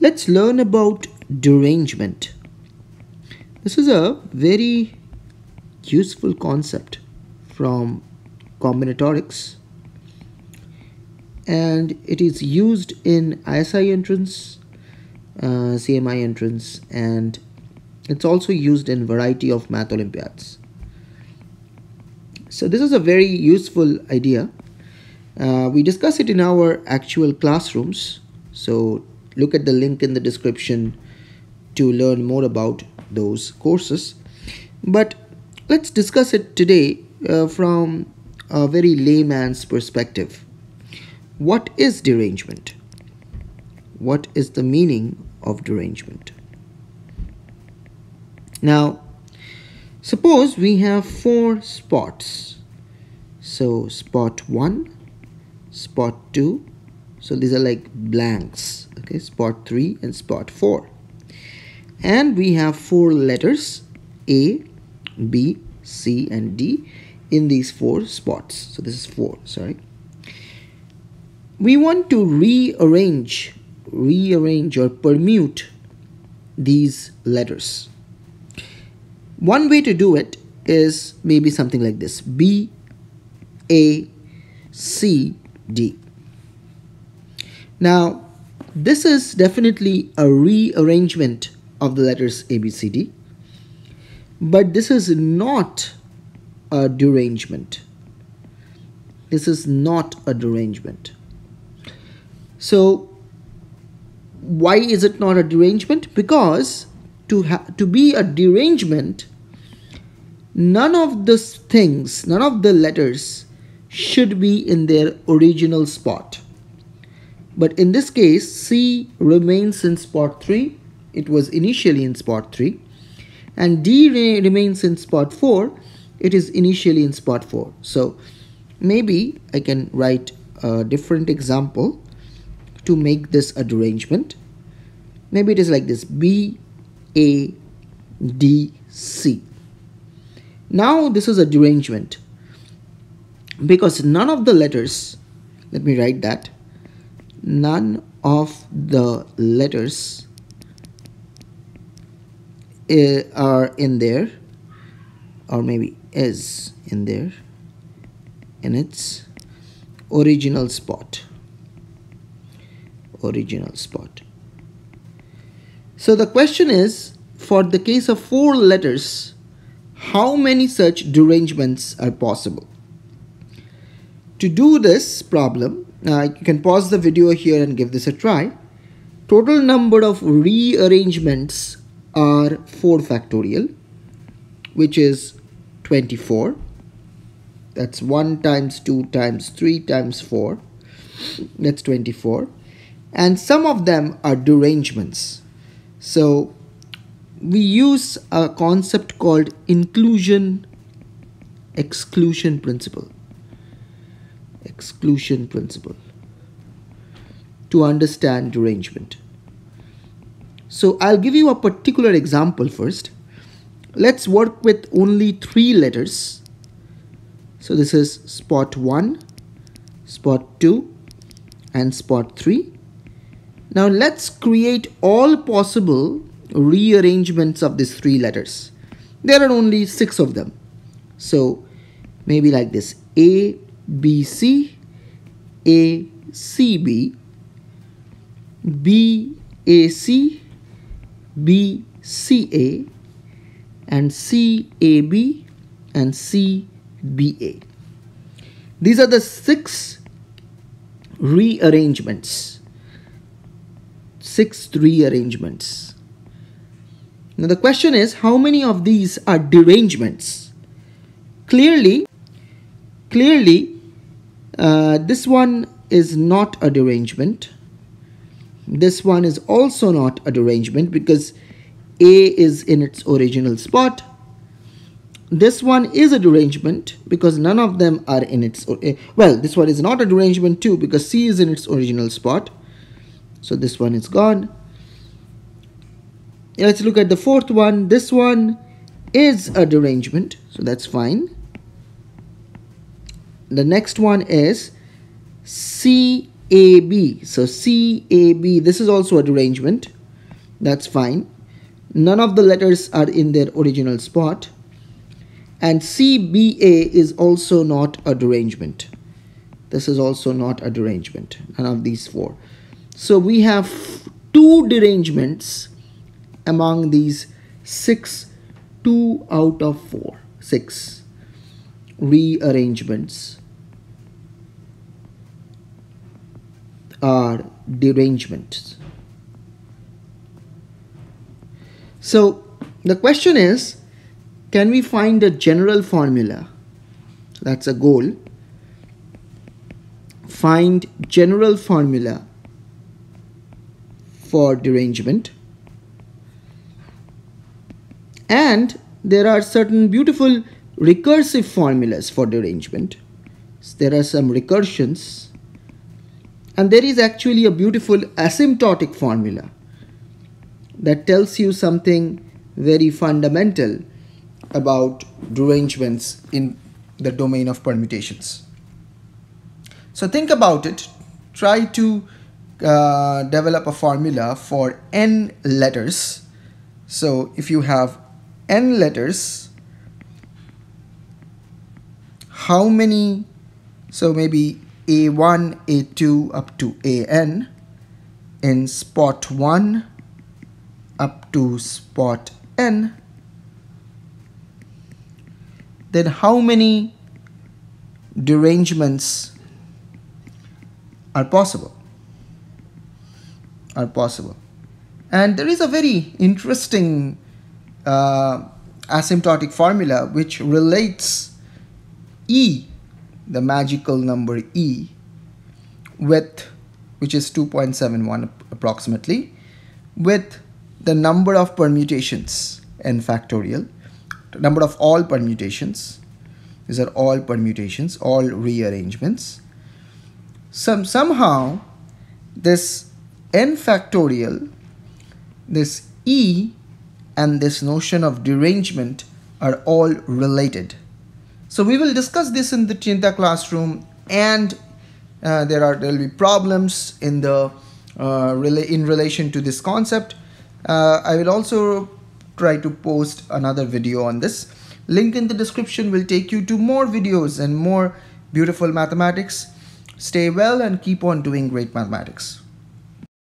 Let's learn about derangement. This is a very useful concept from combinatorics, and it is used in ISI entrance, CMI entrance, and it's also used in variety of math Olympiads. So this is a very useful idea. We discuss it in our actual classrooms, so look at the link in the description to learn more about those courses. But let's discuss it today from a very layman's perspective. What is derangement? What is the meaning of derangement? Now, suppose we have four spots. So spot 1, spot 2, so these are like blanks, okay, spot 3 and spot 4. And we have four letters A, B, C and D in these four spots. So this is 4, sorry. We want to rearrange or permute these letters. One way to do it is maybe something like this: B, A, C, D. Now, this is definitely a rearrangement of the letters A, B, C, D, but this is not a derangement. This is not a derangement. So, why is it not a derangement? Because to be a derangement, none of these things, none of the letters should be in their original spot. But in this case, C remains in spot 3. It was initially in spot 3. And D remains in spot 4. It is initially in spot 4. So maybe I can write a different example to make this a derangement. Maybe it is like this: B, A, D, C. Now this is a derangement because none of the letters, let me write that, none of the letters are in there, or maybe is in there, in its original spot. So the question is, for the case of four letters, how many such derangements are possible? To do this problem, you can pause the video here and give this a try. Total number of rearrangements are 4 factorial, which is 24. That's 1 times 2 times 3 times 4. That's 24. And some of them are derangements. So we use a concept called inclusion-exclusion principle. To understand derangement. So I'll give you a particular example first. Let's work with only 3 letters. So this is spot 1, spot 2, and spot 3. Now let's create all possible rearrangements of these 3 letters. There are only 6 of them. So maybe like this: A, B, C, A, C, B, B, A, C, B, C, A, and C, A, B, and C, B, A. These are the 6 rearrangements. 6 rearrangements. Now the question is, how many of these are derangements? Clearly, this one is not a derangement. This one is also not a derangement because A is in its original spot. This one is a derangement because none of them are in its... Well, this one is not a derangement too because C is in its original spot. So this one is gone. Let's look at the 4th one. This one is a derangement, so that's fine. The next one is C, AB. So CAB, this is also a derangement. That's fine. None of the letters are in their original spot. And CBA is also not a derangement. This is also not a derangement. None of these four. So we have two derangements among these six, 2 out of 4, 6 rearrangements are derangements. So the question is, can we find a general formula? That's a goal. Find general formula for derangement. And there are certain beautiful recursive formulas for derangement. There are some recursions. And there is actually a beautiful asymptotic formula that tells you something very fundamental about derangements in the domain of permutations. So think about it. Try to develop a formula for n letters. So if you have n letters, how many, so maybe A1, A2 up to AN in spot 1 up to spot n, then how many derangements are possible? And there is a very interesting asymptotic formula which relates E, the magical number E, with, which is 2.71 approximately, with the number of permutations n factorial, number of all permutations. These are all permutations, all rearrangements. Somehow this n factorial, this E, and this notion of derangement are all related. So we will discuss this in the Cheenta classroom, and there will be problems in the in relation to this concept. I will also try to post another video on this. Link in the description will take you to more videos and more beautiful mathematics. Stay well and keep on doing great mathematics.